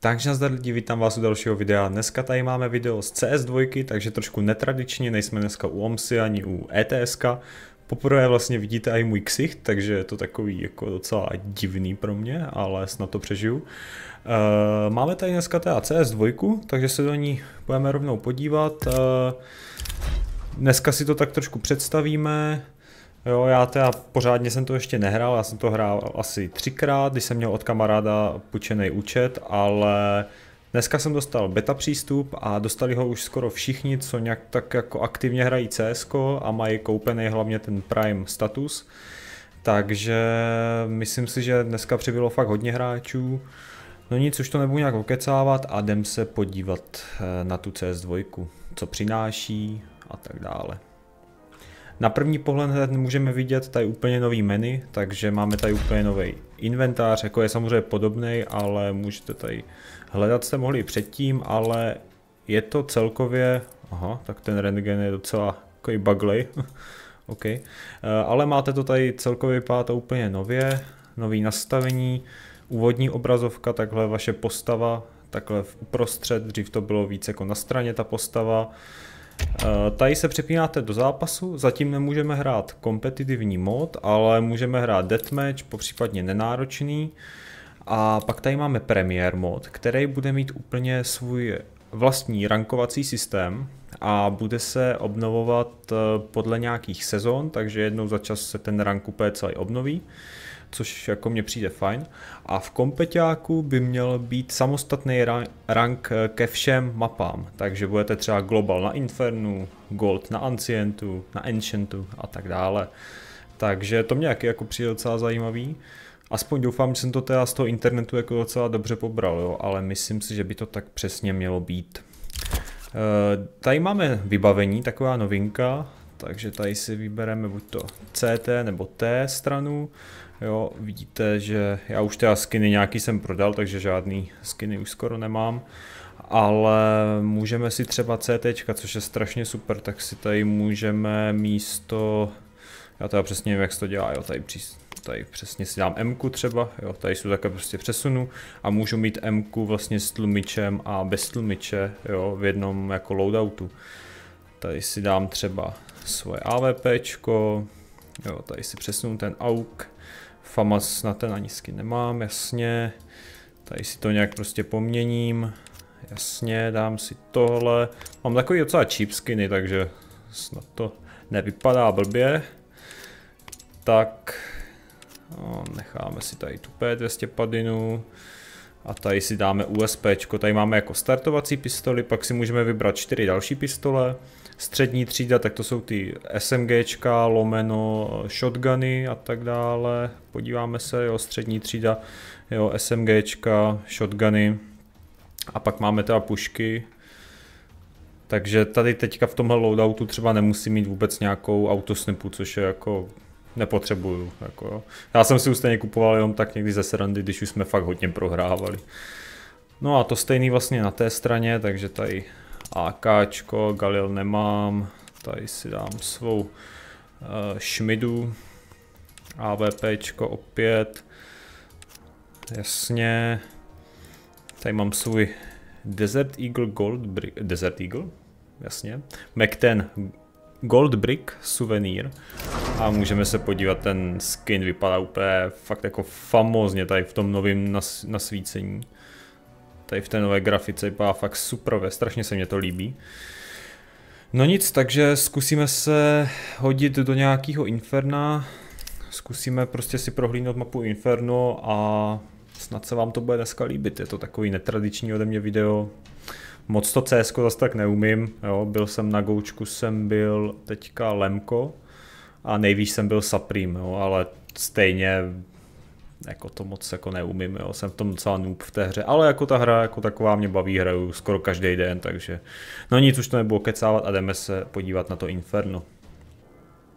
Takže nazdar lidi, vítám vás u dalšího videa. Dneska tady máme video z CS2, takže trošku netradičně, nejsme dneska u OMSy ani u ETSK. Poprvé vlastně vidíte i můj ksicht, takže je to takový jako docela divný pro mě, ale snad to přežiju. Máme tady dneska teda CS2, takže se do ní budeme rovnou podívat. Dneska si to tak trošku představíme. Jo, já teda pořádně jsem to ještě nehrál, já jsem to hrál asi 3krát, když jsem měl od kamaráda půjčený účet, ale dneska jsem dostal beta přístup a dostali ho už skoro všichni, co nějak tak jako aktivně hrají CSko a mají koupený hlavně ten Prime status, takže myslím si, že dneska přibylo fakt hodně hráčů. No nic, už to nebudu nějak okecávat a jdem se podívat na tu CS2, co přináší a tak dále. Na první pohled hned můžeme vidět tady úplně nový menu, takže máme tady úplně nový inventář, jako je samozřejmě podobný, ale můžete tady hledat, jste mohli i předtím, ale je to celkově, aha, tak ten rentgen je docela takový buglej, OK, ale máte to tady celkově vypadá úplně nově, nový nastavení, úvodní obrazovka, takhle vaše postava, takhle uprostřed, dřív to bylo víc jako na straně ta postava. Tady se přepínáte do zápasu, zatím nemůžeme hrát kompetitivní mod, ale můžeme hrát deathmatch, popřípadně nenáročný. A pak tady máme Premiere mod, který bude mít úplně svůj vlastní rankovací systém a bude se obnovovat podle nějakých sezon, takže jednou za čas se ten rank úplně celý obnoví, což jako mně přijde fajn. A v kompeťáku by měl být samostatný rank ke všem mapám, takže budete třeba global na Infernu, gold na Ancientu, na Ancientu a tak dále. Takže to mě jako přijde docela zajímavý. Aspoň doufám, že jsem to teda z toho internetu jako docela dobře pobral, jo? Ale myslím si, že by to tak přesně mělo být. Tady máme vybavení, taková novinka, takže tady si vybereme buď to CT nebo T stranu. Jo, vidíte, že já už teda skiny nějaký jsem prodal, takže žádný skiny už skoro nemám, ale můžeme si třeba CTčka, což je strašně super, tak si tady můžeme místo, já teda přesně nevím, jak se to dělá, jo, tady přesně si dám Mku třeba, jo, tady si to takhle prostě přesunu a můžu mít Mku vlastně s tlumičem a bez tlumiče, jo, v jednom jako loadoutu. Tady si dám třeba svoje AVPčko, jo, tady si přesunu ten AUK, FAMAS na ten ani skin nemám, jasně, tady si to nějak prostě poměním, jasně, dám si tohle, mám takový docela cheap skiny, takže snad to nevypadá blbě, tak no, necháme si tady tu P200 padinu a tady si dáme USPčko, tady máme jako startovací pistoli, pak si můžeme vybrat 4 další pistole, střední třída, tak to jsou ty SMGčka, lomeno, shotguny a tak dále, podíváme se, jo, střední třída, jo, SMGčka, shotguny a pak máme teda pušky, takže tady teďka v tomhle loadoutu třeba nemusím mít vůbec nějakou autosnipu, což je jako nepotřebuju, jako já jsem si už stejně kupoval jenom tak někdy ze srandy, když už jsme fakt hodně prohrávali. No a to stejný vlastně na té straně, takže tady AKčko, Galil nemám, tady si dám svou šmidu, AVPčko opět, jasně, tady mám svůj Desert Eagle Gold Brick, Desert Eagle, jasně, Mac10 Gold Brick suvenýr a můžeme se podívat, ten skin vypadá úplně fakt jako famózně tady v tom novém nasvícení. Tady v té nové grafice vypadá fakt super, strašně se mě to líbí. No nic, takže zkusíme se hodit do nějakého Inferna, zkusíme prostě si prohlídnout mapu Inferno a snad se vám to bude dneska líbit, je to takový netradiční ode mě video. Moc to CSko zase tak neumím, jo, byl jsem na Goučku, jsem byl teďka Lemko a nejvíc jsem byl Supreme, jo, ale stejně jako to moc jako neumím, jo, jsem v tom docela noob v té hře, ale jako ta hra jako taková mě baví, hraju skoro každý den, takže no nic, už to nebudu kecávat a jdeme se podívat na to Inferno.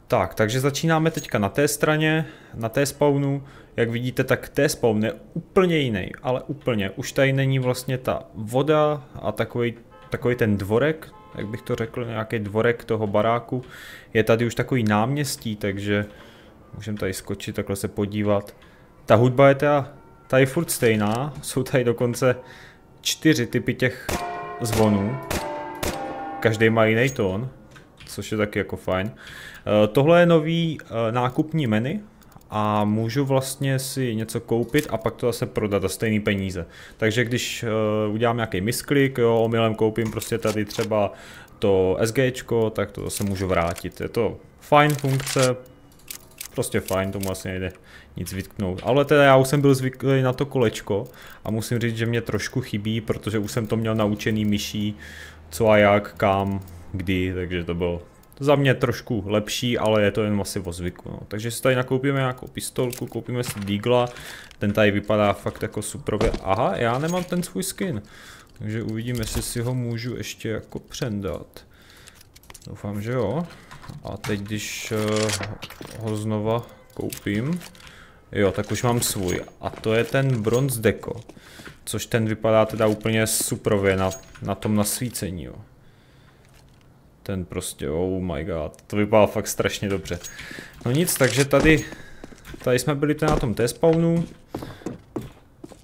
Tak, takže začínáme teďka na té straně, na té spawnu, jak vidíte, tak T-Spawn je úplně jiný, ale úplně, už tady není vlastně ta voda a takový ten dvorek, jak bych to řekl, nějaký dvorek toho baráku, je tady už takový náměstí, takže můžeme tady skočit, takhle se podívat. Ta hudba je teda tady furt stejná, jsou tady dokonce čtyři typy těch zvonů. Každý má jiný tón, což je taky jako fajn. Tohle je nový nákupní menu a můžu vlastně si něco koupit a pak to zase prodat za stejné peníze. Takže když udělám nějaký misklik, jo, omylem koupím prostě tady třeba to SGčko, tak to zase můžu vrátit. Je to fajn funkce, prostě fajn, tomu asi nejde nic vytknout. Ale teda já už jsem byl zvyklý na to kolečko a musím říct, že mě trošku chybí, protože už jsem to měl naučený myší, co a jak, kam, kdy, takže to bylo za mě trošku lepší, ale je to jen asi o zvyku. No. Takže si tady nakoupíme nějakou pistolku, koupíme si Deagla, ten tady vypadá fakt jako suprově. Aha, já nemám ten svůj skin, takže uvidíme, jestli si ho můžu ještě jako přendat. Doufám, že jo. A teď, když ho znova koupím, jo, tak už mám svůj. A to je ten Bronze Deco, což ten vypadá teda úplně suprově na tom nasvícení, jo. Ten prostě, oh my god, to vypadá fakt strašně dobře. No nic, takže tady jsme byli na tom T-Spawnu.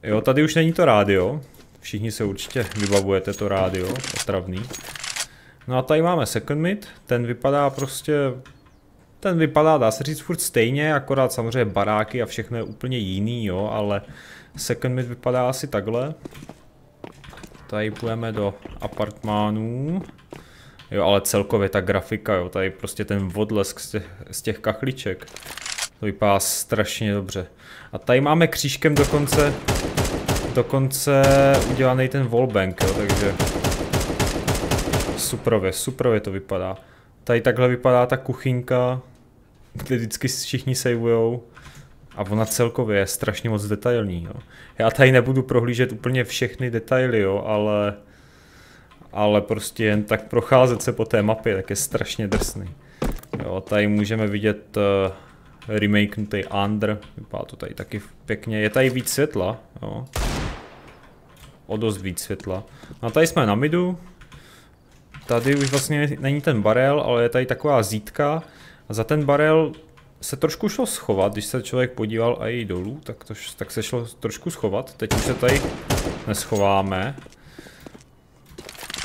Jo, tady už není to rádio. Všichni se určitě vybavujete to rádio, otravný. No a tady máme second meet, ten vypadá prostě, ten vypadá, dá se říct, furt stejně, akorát samozřejmě baráky a všechno je úplně jiný, jo, ale second meet vypadá asi takhle. Tady půjdeme do apartmánů. Jo, ale celkově ta grafika, jo, tady prostě ten odlesk z těch kachliček, to vypadá strašně dobře. A tady máme křížkem dokonce udělaný ten wall bank, jo, takže suprově to vypadá. Tady takhle vypadá ta kuchyňka, kde vždycky všichni savujou. A ona celkově je strašně moc detailní, jo. Já tady nebudu prohlížet úplně všechny detaily, jo, ale prostě jen tak procházet se po té mapě, tak je strašně drsný. Jo, tady můžeme vidět remakenutý Andr, vypadá to tady taky pěkně, je tady víc světla, jo. O dost víc světla. A tady jsme na midu, tady už vlastně není ten barel, ale je tady taková zítka a za ten barel se trošku šlo schovat, když se člověk podíval a i dolů, tak se šlo trošku schovat, teď už se tady neschováme.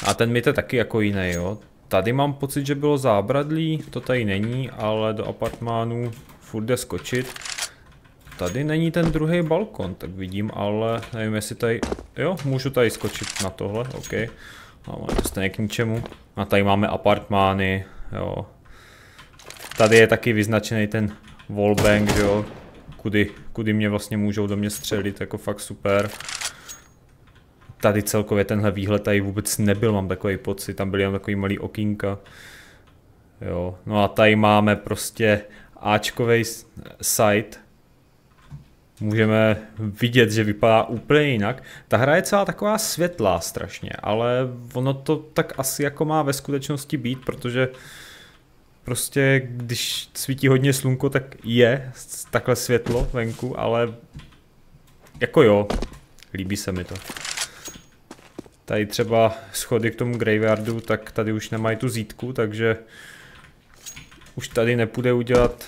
A ten mit je taky jako jiný, jo. Tady mám pocit, že bylo zábradlí, to tady není, ale do apartmánů furt jde skočit. Tady není ten druhý balkon, tak vidím, ale nevím, jestli tady, jo, můžu tady skočit na tohle, ok. No, to stejně k ničemu. A tady máme apartmány, jo. Tady je taky vyznačený ten wall bank, jo. Kudy mě vlastně můžou do mě střelit, jako fakt super. Tady celkově tenhle výhled tady vůbec nebyl, mám takový pocit, tam byly jen takový malý okýnka. Jo, no a tady máme prostě áčkovej site. Můžeme vidět, že vypadá úplně jinak. Ta hra je celá taková světlá strašně, ale ono to tak asi jako má ve skutečnosti být, protože prostě když svítí hodně slunko, tak je takhle světlo venku, ale jako jo, líbí se mi to. Tady třeba schody k tomu graveyardu, tak tady už nemají tu zítku, takže už tady nepůjde udělat,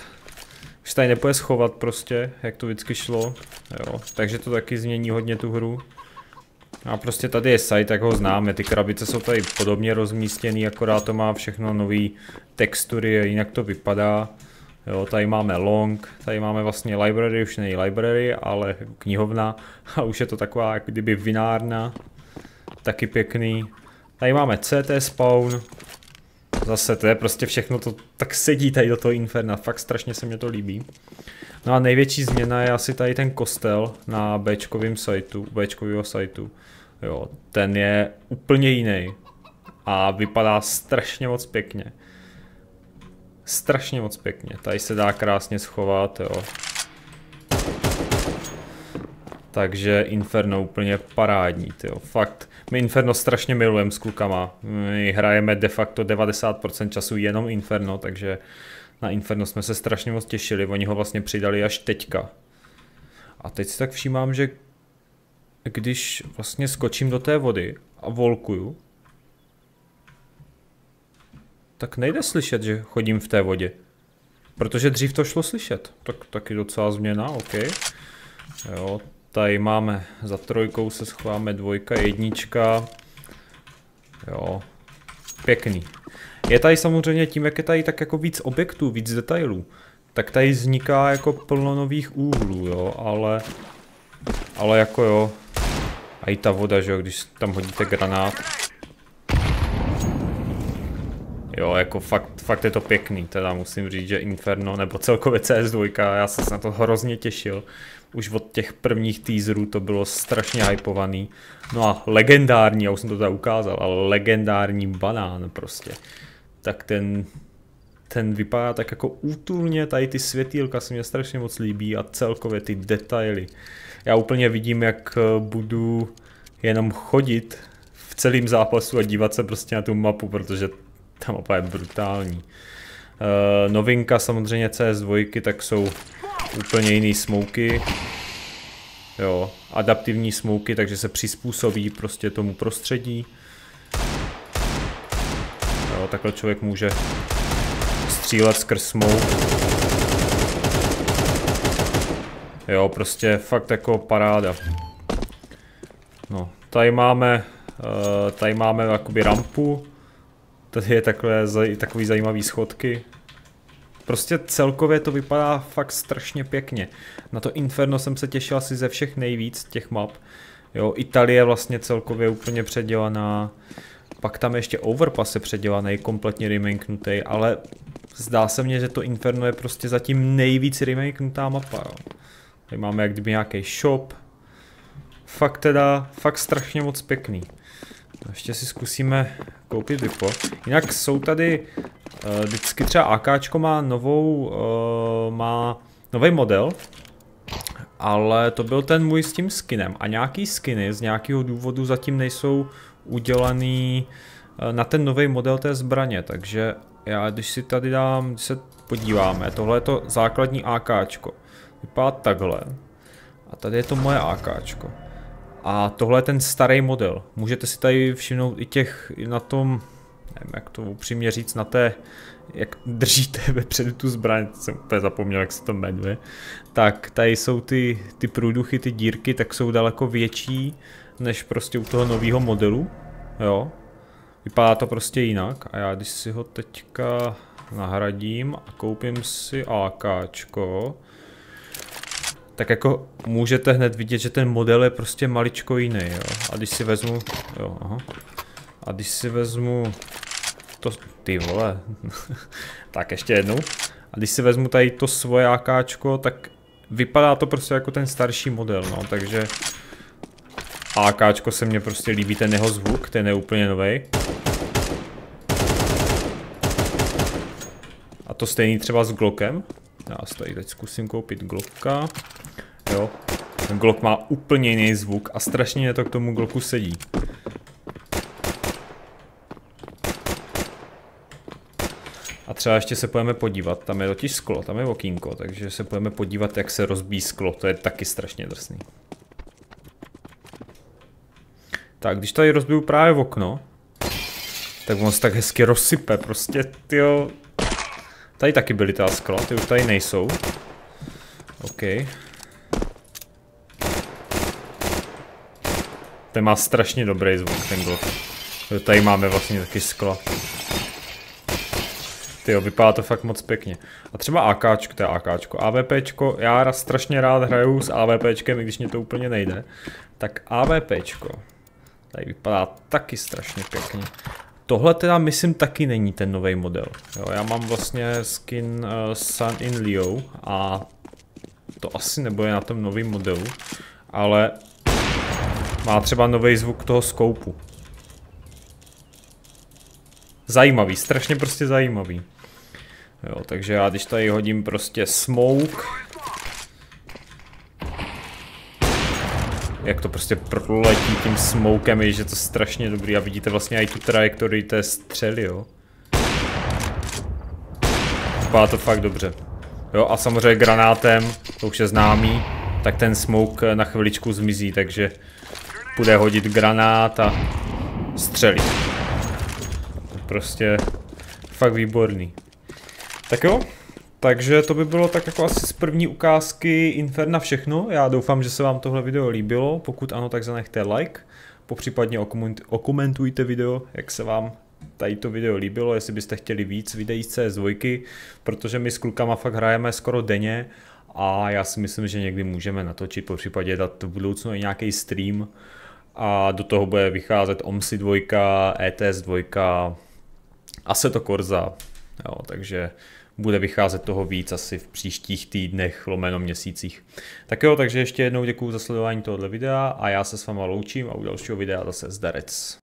už tady nepůjde schovat prostě, jak to vždycky šlo, jo, takže to taky změní hodně tu hru. A prostě tady je site, tak ho známe, ty krabice jsou tady podobně rozmístěný, akorát to má všechno nový textury, jinak to vypadá. Jo, tady máme long, tady máme vlastně library, už není library, ale knihovna a už je to taková jak kdyby vinárna. Taky pěkný. Tady máme CT spawn. Zase to je prostě všechno, to tak sedí tady do toho Inferna. Fakt strašně se mě to líbí. No a největší změna je asi tady ten kostel na Bčkovýho sajtu. Jo, ten je úplně jiný. A vypadá strašně moc pěkně. Strašně moc pěkně. Tady se dá krásně schovat, jo. Takže Inferno úplně parádní, tyjo, fakt. My Inferno strašně milujeme s klukama, my hrajeme de facto 90% času jenom Inferno, takže na Inferno jsme se strašně moc těšili, oni ho vlastně přidali až teďka. A teď si tak všímám, že když vlastně skočím do té vody a volkuju, tak nejde slyšet, že chodím v té vodě, protože dřív to šlo slyšet, tak taky docela změna, ok. Jo, Tady máme za trojkou, se schováme dvojka, jednička. Jo, pěkný. Je tady samozřejmě tím, jak je tady tak jako víc objektů, víc detailů, tak tady vzniká jako plno nových úhlů, jo, ale jako jo, a i ta voda, že jo, když tam hodíte granát. Jo, jako fakt je to pěkný, teda musím říct, že Inferno, nebo celkově CS2, já jsem se na to hrozně těšil. Už od těch prvních teaserů to bylo strašně hypovaný. No a legendární, já už jsem to tady ukázal, ale legendární banán prostě. Tak ten vypadá tak jako útulně, tady ty světýlka se mě strašně moc líbí a celkově ty detaily. Já úplně vidím, jak budu jenom chodit v celém zápasu a dívat se prostě na tu mapu, protože ta mapa je brutální. Novinka samozřejmě CS2, tak jsou úplně jiný smouky. Jo, adaptivní smouky, takže se přizpůsobí prostě tomu prostředí. Jo, takhle člověk může střílet skrz smouk. Jo, prostě fakt jako paráda. No, tady máme jakoby rampu. Tady je takové, takový zajímavý schodky. Prostě celkově to vypadá fakt strašně pěkně. Na to Inferno jsem se těšil asi ze všech nejvíc těch map. Jo, Itálie vlastně celkově úplně předělaná. Pak tam ještě Overpass je předělaný, kompletně remakenutý, ale zdá se mně, že to Inferno je prostě zatím nejvíc remakenutá mapa. Jo. Tady máme jak kdyby nějaký shop. Fakt teda, fakt strašně moc pěkný. Ještě si zkusíme koupit vypo. Jinak jsou tady vždycky třeba AKčko má nový model, ale to byl ten můj s tím skinem a nějaký skiny z nějakého důvodu zatím nejsou udělaný na ten nový model té zbraně, takže já když si tady dám, když se podíváme, tohle je to základní AKčko, vypadá takhle a tady je to moje AKčko. A tohle je ten starý model. Můžete si tady všimnout i těch na tom, nevím jak to upřímně říct, na té, jak držíte vepředu tu zbraň, jsem úplně zapomněl, jak se to jmenuje. Tak tady jsou ty průduchy, ty dírky, tak jsou daleko větší než prostě u toho nového modelu. Jo. Vypadá to prostě jinak a já když si ho teďka nahradím a koupím si AKčko, tak jako můžete hned vidět, že ten model je prostě maličko jiný, jo. A když si vezmu, jo, aha. A když si vezmu to, ty vole, tak ještě jednou. A když si vezmu tady to svoje AKčko, tak vypadá to prostě jako ten starší model, no, takže AKčko se mně prostě líbí, ten jeho zvuk, ten je úplně novej. A to stejný třeba s Glockem. Já si tady teď zkusím koupit Glocka. Jo, ten Glock má úplně jiný zvuk a strašně mě to k tomu Glocku sedí. A třeba ještě se půjdeme podívat, tam je totiž sklo, tam je okýnko, takže se půjdeme podívat, jak se rozbíjí sklo, to je taky strašně drsný. Tak, když tady rozbiju právě okno, tak on se tak hezky rozsype, prostě tyjo. Tady taky byly ta skla, ty už tady nejsou. OK. Ten má strašně dobrý zvuk, ten Glock. Tady máme vlastně taky skla. Tyjo, vypadá to fakt moc pěkně. A třeba AKčko, to je AKčko. AVPčko, já strašně rád hraju s AVPčkem, i když mě to úplně nejde. Tak AVPčko. Tady vypadá taky strašně pěkně. Tohle teda myslím taky není ten nový model. Jo, já mám vlastně skin Sun in Leo a to asi nebude na tom novém modelu, ale má třeba nový zvuk toho skoupu. Zajímavý, strašně prostě zajímavý. Jo, takže já když tady hodím prostě smoke, jak to prostě proletí tím smokem, je, že to strašně dobrý a vidíte vlastně i tu trajektorii té střely, jo. Vypadá to fakt dobře. Jo a samozřejmě granátem, to už je známý, tak ten smok na chviličku zmizí, takže půjde hodit granát a střelí. Prostě fakt výborný. Tak jo, Takže to by bylo tak jako asi z první ukázky Inferna všechno. Já doufám, že se vám tohle video líbilo. Pokud ano, tak zanechte like. Popřípadně okomentujte video, jak se vám tady to video líbilo, jestli byste chtěli víc videí z CS2, protože my s klukama fakt hrajeme skoro denně a já si myslím, že někdy můžeme natočit, popřípadě dát v budoucnu i nějaký stream a do toho bude vycházet OMSI 2, ETS 2 a se to Korza, jo, takže bude vycházet toho víc asi v příštích týdnech, lomeno měsících. Tak jo, takže ještě jednou děkuju za sledování tohoto videa a já se s váma loučím a u dalšího videa zase zdarec.